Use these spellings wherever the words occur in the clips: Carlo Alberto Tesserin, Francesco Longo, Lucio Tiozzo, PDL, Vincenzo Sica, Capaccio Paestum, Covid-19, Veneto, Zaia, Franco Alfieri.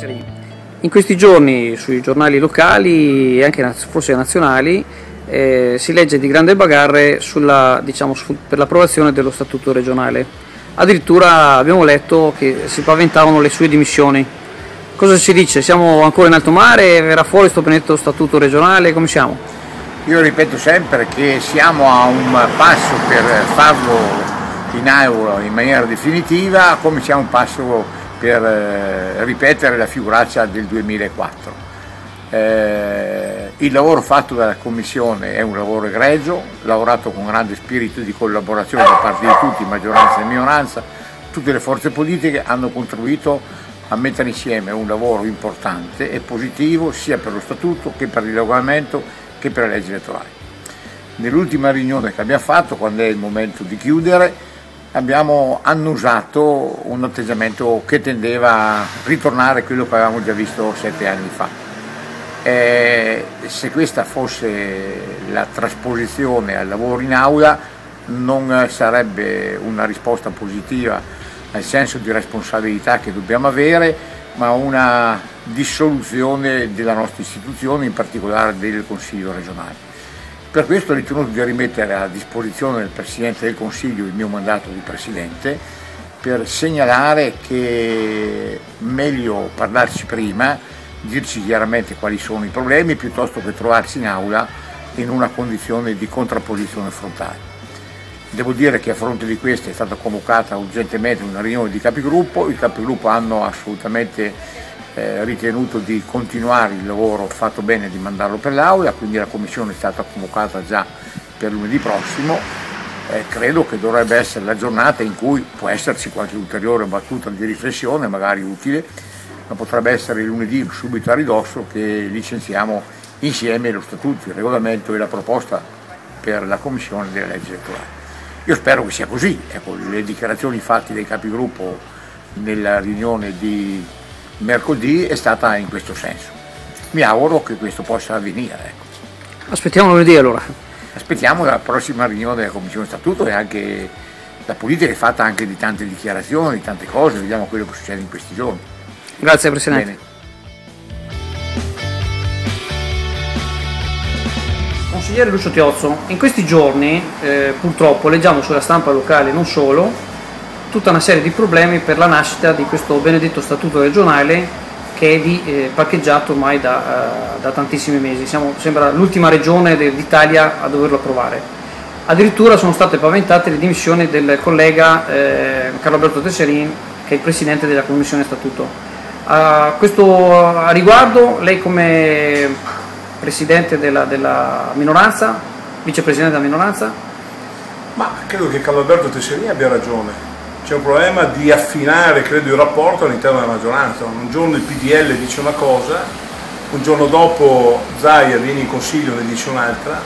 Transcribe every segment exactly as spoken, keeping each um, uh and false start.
Tesserin. In questi giorni sui giornali locali e anche forse nazionali eh, si legge di grande bagarre sulla, diciamo, su, per l'approvazione dello statuto regionale. Addirittura abbiamo letto che si paventavano le sue dimissioni. Cosa si dice? Siamo ancora in alto mare? Verrà fuori questo benedetto statuto regionale? Come siamo? Io ripeto sempre che siamo a un passo per farlo in aula in maniera definitiva, come siamo un passo per eh, ripetere la figuraccia del duemilaquattro. Eh, il lavoro fatto dalla Commissione è un lavoro egregio, lavorato con grande spirito di collaborazione da parte di tutti, maggioranza e minoranza. Tutte le forze politiche hanno contribuito a mettere insieme un lavoro importante e positivo sia per lo Statuto che per il regolamento che per le leggi elettorali. Nell'ultima riunione che abbiamo fatto, quando è il momento di chiudere, abbiamo annusato un atteggiamento che tendeva a ritornare a quello che avevamo già visto sette anni fa. E se questa fosse la trasposizione al lavoro in aula, non sarebbe una risposta positiva al senso di responsabilità che dobbiamo avere, ma una dissoluzione della nostra istituzione, in particolare del Consiglio regionale. Per questo ho ritenuto di rimettere a disposizione del Presidente del Consiglio il mio mandato di Presidente per segnalare che è meglio parlarci prima, dirci chiaramente quali sono i problemi, piuttosto che trovarsi in aula in una condizione di contrapposizione frontale. Devo dire che a fronte di questo è stata convocata urgentemente una riunione di capigruppo, i capigruppo hanno assolutamente Eh, ritenuto di continuare il lavoro fatto bene e di mandarlo per l'aula, quindi la Commissione è stata convocata già per lunedì prossimo. Eh, credo che dovrebbe essere la giornata in cui può esserci qualche ulteriore battuta di riflessione, magari utile, ma potrebbe essere lunedì subito a ridosso che licenziamo insieme lo Statuto, il regolamento e la proposta per la Commissione delle leggi elettorali. Io spero che sia così. Ecco, le dichiarazioni fatte dai capigruppo nella riunione di mercoledì è stata in questo senso. Mi auguro che questo possa avvenire. Ecco. Aspettiamo lunedì allora. Aspettiamo la prossima riunione della Commissione Statuto e anche la politica è fatta anche di tante dichiarazioni, di tante cose, vediamo quello che succede in questi giorni. Grazie Presidente. Bene. Consigliere Lucio Tiozzo, in questi giorni eh, purtroppo leggiamo sulla stampa locale, non solo, tutta una serie di problemi per la nascita di questo benedetto statuto regionale che è di, eh, parcheggiato ormai da, uh, da tantissimi mesi. Siamo, sembra l'ultima regione d'Italia a doverlo approvare. Addirittura sono state paventate le dimissioni del collega eh, Carlo Alberto Tesserin, che è il presidente della Commissione Statuto. A questo a riguardo lei, come presidente della, della minoranza, vicepresidente della minoranza? Ma credo che Carlo Alberto Tesserin abbia ragione. C'è un problema di affinare, credo, il rapporto all'interno della maggioranza. Un giorno il P D L dice una cosa, un giorno dopo Zaia viene in consiglio e ne dice un'altra.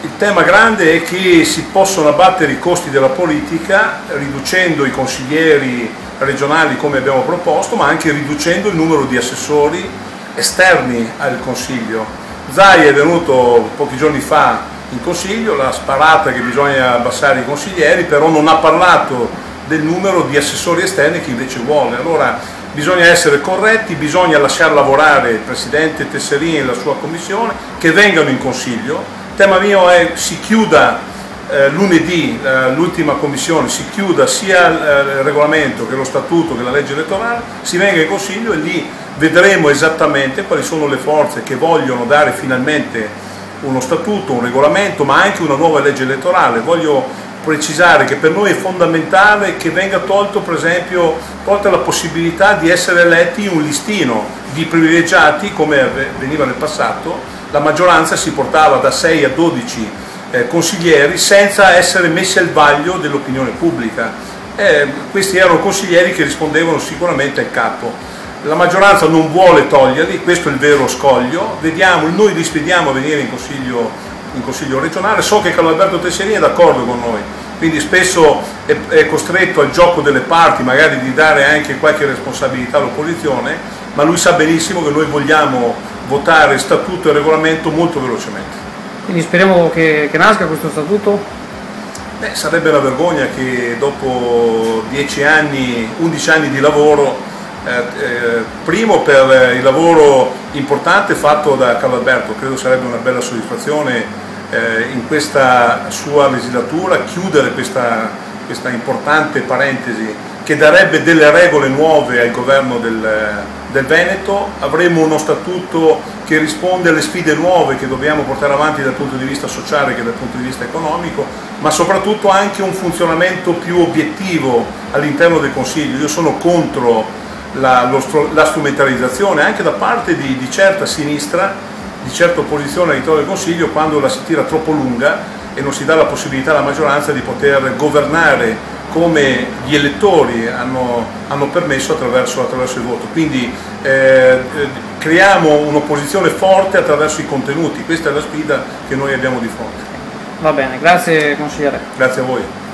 Il tema grande è che si possono abbattere i costi della politica riducendo i consiglieri regionali come abbiamo proposto, ma anche riducendo il numero di assessori esterni al Consiglio. Zaia è venuto pochi giorni fa in Consiglio, l'ha sparata che bisogna abbassare i consiglieri, però non ha parlato del numero di assessori esterni che invece vuole. Allora bisogna essere corretti, bisogna lasciar lavorare il Presidente Tesserin e la sua Commissione, che vengano in Consiglio. Il tema mio è che si chiuda eh, lunedì eh, l'ultima Commissione, si chiuda sia il regolamento che lo Statuto che la legge elettorale, si venga in Consiglio e lì vedremo esattamente quali sono le forze che vogliono dare finalmente uno Statuto, un regolamento, ma anche una nuova legge elettorale. Voglio precisare che per noi è fondamentale che venga tolto, per esempio, tolta la possibilità di essere eletti in un listino di privilegiati come avveniva nel passato. La maggioranza si portava da sei a dodici eh, consiglieri senza essere messi al vaglio dell'opinione pubblica. Eh, questi erano consiglieri che rispondevano sicuramente al capo. La maggioranza non vuole toglierli, questo è il vero scoglio. Vediamo, noi li spediamo a venire in Consiglio in Consiglio regionale. So che Carlo Alberto Tesserin è d'accordo con noi, quindi spesso è, è costretto al gioco delle parti, magari di dare anche qualche responsabilità all'opposizione, ma lui sa benissimo che noi vogliamo votare statuto e regolamento molto velocemente. Quindi speriamo che, che nasca questo statuto? Beh, sarebbe una vergogna che dopo dieci anni, undici anni di lavoro eh, eh, primo per il lavoro importante fatto da Carlo Alberto, credo sarebbe una bella soddisfazione eh, in questa sua legislatura chiudere questa, questa importante parentesi che darebbe delle regole nuove al governo del, del Veneto. Avremo uno statuto che risponde alle sfide nuove che dobbiamo portare avanti dal punto di vista sociale che dal punto di vista economico, ma soprattutto anche un funzionamento più obiettivo all'interno del Consiglio. Io sono contro la, lo, la strumentalizzazione anche da parte di, di certa sinistra, di certa opposizione all'interno del Consiglio, quando la si tira troppo lunga e non si dà la possibilità alla maggioranza di poter governare come gli elettori hanno, hanno permesso attraverso, attraverso il voto. Quindi eh, creiamo un'opposizione forte attraverso i contenuti, questa è la sfida che noi abbiamo di fronte. Va bene, grazie consigliere. Grazie a voi.